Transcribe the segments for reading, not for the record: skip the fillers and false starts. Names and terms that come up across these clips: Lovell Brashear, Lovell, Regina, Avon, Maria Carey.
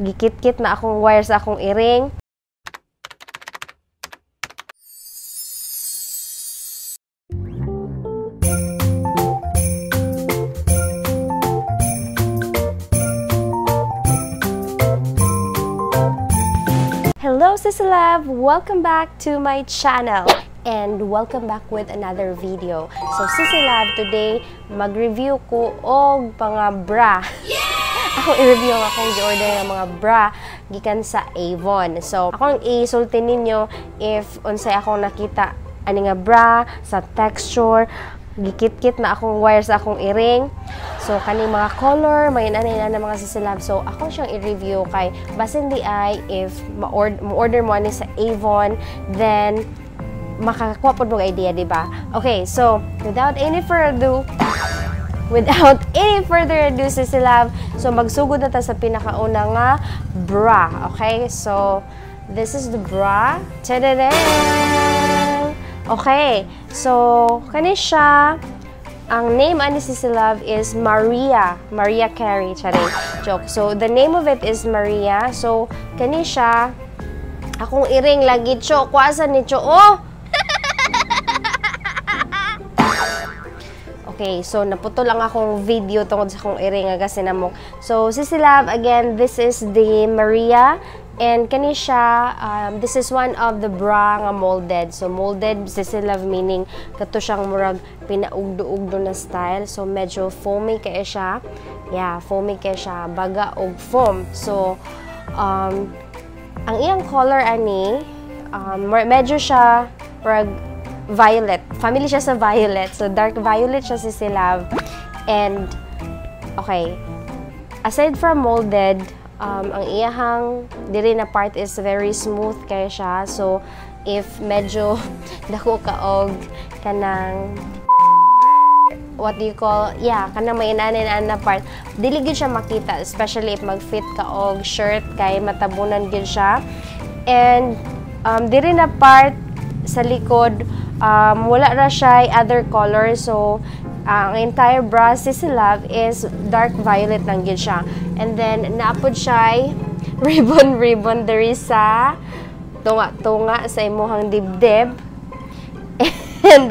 Gikit-kit na akong wire sa akong iring. Hello, sis love! Welcome back to my channel and welcome back with another video. So, sis love, today mag-review ko og mga bra. Ako i-review ang akong i-order ng mga bra gikan sa Avon. So, akong i-sulti ninyo if unsay akong nakita ani nga bra sa texture, gikit-kit na akong wire sa akong iring. So, kani mga color, may nanay na mga sisilab. So, ako siyang i-review kay basin di ay if ma-order mo ani sa Avon, then makakakuha pod mong idea, di ba? Okay, so Without any further ado, sisilab, so magsugod na ta sa pinakauna nga bra. Okay? So, this is the bra. Tadadam! Okay. So, kani siya. Ang name ani sisilab is Maria Carey. Tadadam. Joke. So, the name of it is Maria. So, kani siya. Akong iring lagi, cho. Kwasan ni cho. Oh! Okay, so naputol lang akong video tungod sa akong iring nga sinamok. So, sisilab, again, this is the Maria and kani siya, this is one of the bra nga molded. So, molded, sisilab meaning kato siyang murag pinaugdo-ugdo na style. So, medyo foamy kaya siya. Yeah, foamy kaya siya. Baga og foam. So, ang iyang color ani, medyo siya murag violet. Family siya sa violet. So, dark violet siya sisilab. And, okay. Aside from molded, ang iyahang diri na part is very smooth kaya siya. So, if medyo dako kaog kanang what do you call? Yeah, kanang may inanan na part. Dili gyud siya makita. Especially if mag-fit kaog shirt kay matabunan gyud siya. And, diri na part sa likod, wala ra siya other color. So, ang entire bra, sisilab, is dark violet lang yun siya. And then, naapod siya ribbon-ribbon diri sa tunga-tunga sa imuhang dibdib. And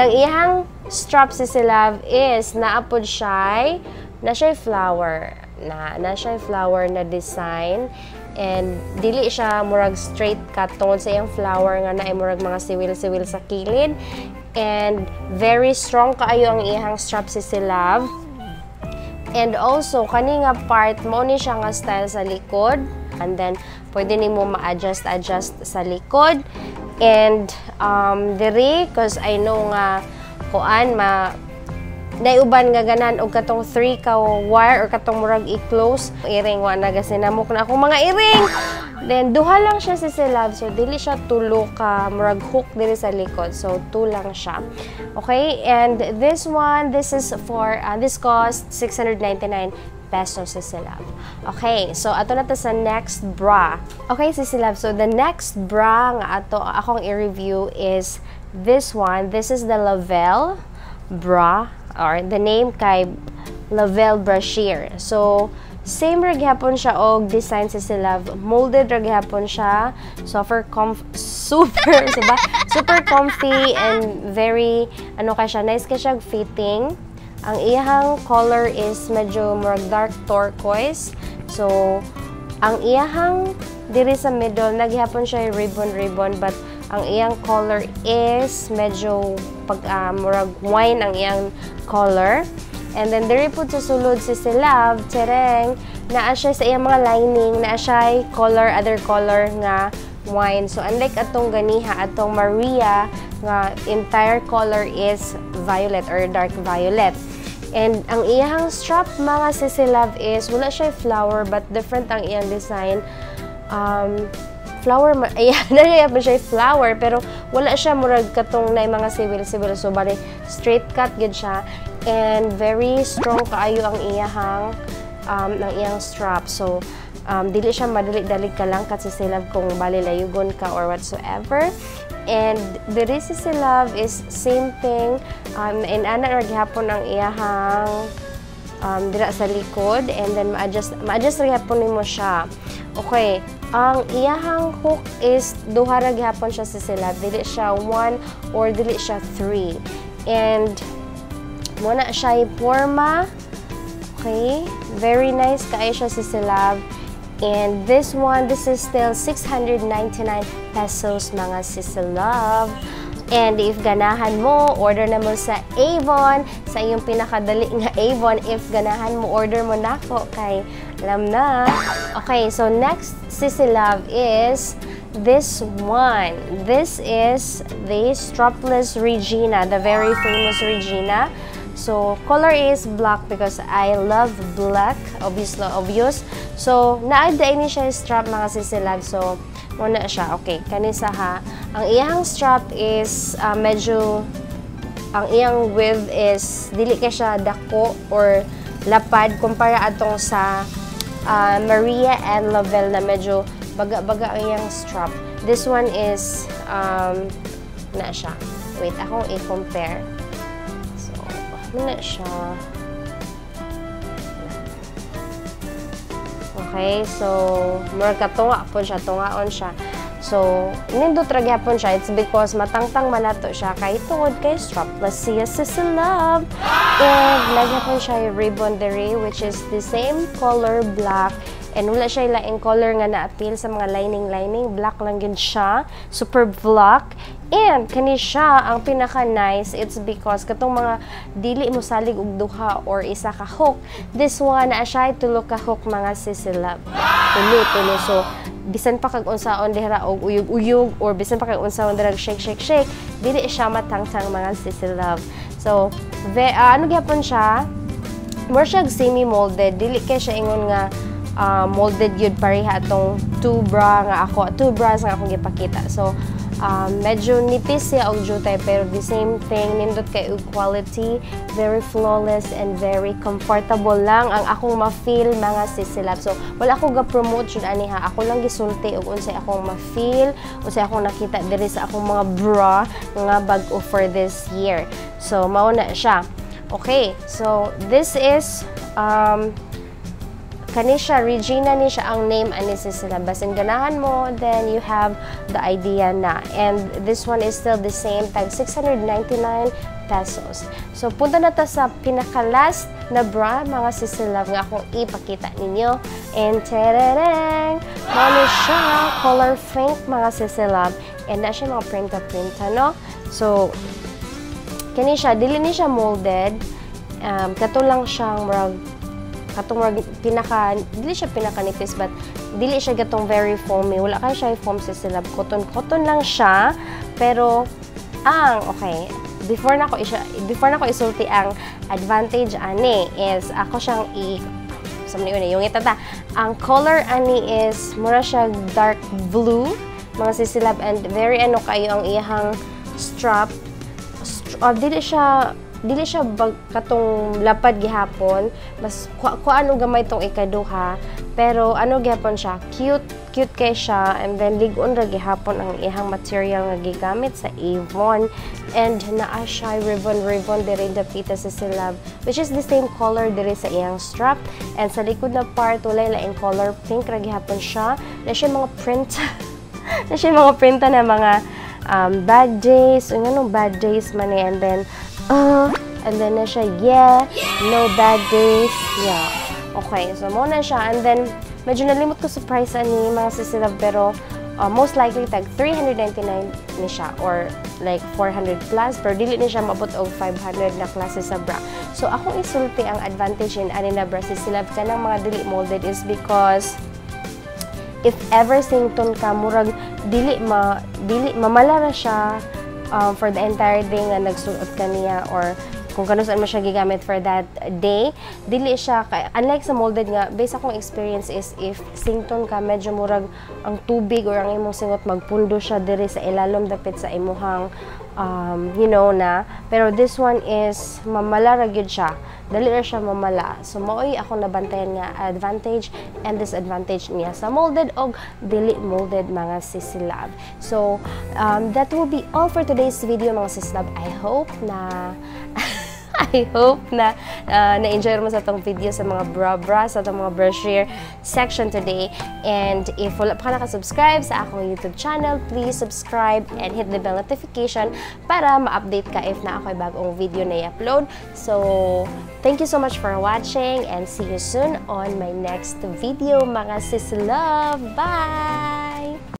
ang iyang strap, sisilab, is naapod siya na siya flower na design. And dili siya murag straight cut tungod sa iyang flower nga naay murag mga siwil-siwil sa kilid. And very strong kaayo ang iyang strap sisilab. And also kani nga part mo ni siya nga style sa likod. And then pwede nimo ma-adjust sa likod. And diri cause I know nga kuan ma naiuban nga ganan og katong 3 ka wire or katong murag i-close iring wa na gasinamok na akong mga iring. Then duha lang siya sisilab, so dili siya tulo ka murag hook diri sa likod, so 2 lang siya. Okay, and this one, this is for this cost 699 pesos sisilab. Okay, so ato na ta sa next bra. Okay sisilab, so the next bra nga ato akong i-review is this one. This is the Lovell bra. Or the name kay Lovell Brashear. So, same raghapon siya og design sisilab. Molded raghapon siya. Super comfy and very, nice ka siya fitting. Ang iyahang color is medyo more dark turquoise. So, ang iyahang diri sa middle, naghapon siya ribbon-ribbon, but ang iyang color is medyo murag wine ang iyang color. And then diri pud sa sulod sisilab, tereng, naa siya sa iyang mga lining, naa siya color, other color nga wine. So unlike atong ganiha, atong Maria nga entire color is violet or dark violet. And ang iyang strap mga sisilab is wala siya flower but different ang iyang design. Flower, ayan, naliyap siya flower, pero wala siya murag katong na mga sibil-sibil. So, bari, straight cut gid siya. And very strong kaayo ang iyang strap. So, dili siya madalik-dalik ka lang kasi sisilab kung bali layugon ka or whatsoever. And the rest sisilab is same thing. And anak, naghihapon ang iyahang dira sa likod, and then ma-adjust gihapon nimo siya. Okay, ang iyahang hook is duha ra gihapon siya sa sila, dili siya 1 or dili siya 3. And muna siya i-forma. Okay, very nice kaayo siya sa silab. And this one, this is still 699 pesos mga sisilove. And if ganahan mo, order na mo sa Avon, sa iyong pinakadali nga Avon. If ganahan mo, order mo na ko, kay alam na. Okay, so next sisilove is this one. This is the strapless Regina, the very famous Regina. So, color is black because I love black. Obvious. So, na-aday ni siya strap mga sisilag. So, muna siya. Okay, kanisa ha. Ang iyang strap is medyo, ang iyang width is, dili ka siya dako or lapad kumpara atong sa Maria and Lovell na medyo baga-baga ang iyang strap. This one is, na siya. Wait, akong i-compare. Muna siya. Okay, so, more katunga po siya, tungaon siya. So, nindutragya po siya. It's because matangtang manato siya. Kay tungod kay strapless siya sa silab. And, lagya po siya yung ribbon dere, which is the same color, black. And wala siya yung laing color nga na-appeal sa mga lining-lining. Black lang yun siya. Super black. And kani siya ang pinaka-nice. It's because katong mga dili mo salig og duha or isa ka hook. This one, siya ay tulo ka hook mga sisilab. Tulo. So, bisan pa kag unsaon dira og uyog-uyog or bisan pa kag unsaon dira shake. Dili siya matangtang mga sisilab. So, ano gyapon siya? More siya semi-molded. Dili kay siya ingon nga molded yun pareha atong two bras nga akong gipakita. So, medyo nipis siya og jutay pero the same thing, nindot kay og quality, very flawless and very comfortable lang ang akong ma-feel mga sisilab. So wala ko ga-promote jud ani ha, ako lang gisulti og unsay akong ma-feel, unsay akong nakita diri sa akong mga bra nga bag-o for this year. So mao na siya. Okay, so this is kanisha, Regina ni siya ang name ani sa silabas. And ganahan mo, then you have the idea na. And this one is still the same, tag 699 pesos. So, punta na ta sa pinaka-last na bra, mga sisilab nga akong ipakita ninyo. And terereng! Mali siya, color pink, mga sisilab. And na siya mga printa-printa, no? So, kanisha, dili ni siya molded. Katulang siyang murag katong dili siya pinaka-nipis, but dili siya gatong very foamy. Wala kayo siya foam sa silab. Cotton lang siya, pero okay, before na ko isulti ang advantage ani is ako siyang yung itata. Ang color ani is mura siya dark blue, mga sisilab, and very kayo ang iyang strap. Dili siya katong lapad gihapon, mas ano gamay tong ikaduha, pero ano gihapon siya, cute kay siya, and then ligon ra gihapon ang ihang material nga gigamit sa Avon, and naa siya ribbon dere dapita sa silab, which is the same color dere sa iyang strap, and sa likod na part walay laing color, pink ra gihapon siya, na siya mga print na siya mga printa na mga bad days, o nga nung bad days man eh, and then na siya, no bad days, okay, so muna siya, and then, medyo nalimot ko sa price ani mga sisilab, pero most likely tag 399 ni siya, or like 400 plus, pero dili ni siya mabot og 500 na klase sa bra. So, akong isulti ang advantage in ani na bra sisilab ka ng mga dili molded is because if ever sington ka, murag dili mamalara siya, for the entire day nga nagsuot ka niya or kung kano saan mo siya gigamit for that day, dili siya, unlike sa molded nga, based akong experience is if sington ka, medyo murag ang tubig or ang imong singot, magpundo siya diri sa ilalom dapit sa imuhang, na. Pero this one is mamala ra gyud siya. Dali ra siya mamala. So, maoy akong nabantayan nga advantage and disadvantage niya sa molded og dili molded mga sisilab. So, that will be all for today's video mga sisilab. I hope na I hope na na-enjoy mo sa tong video sa mga bra sa tong mga brashear section today. And if wala pa ka naka-subscribe sa akong YouTube channel, please subscribe and hit the bell notification para ma-update ka if na ako'y bagong video na i-upload. So, thank you so much for watching and see you soon on my next video, mga sis love. Bye!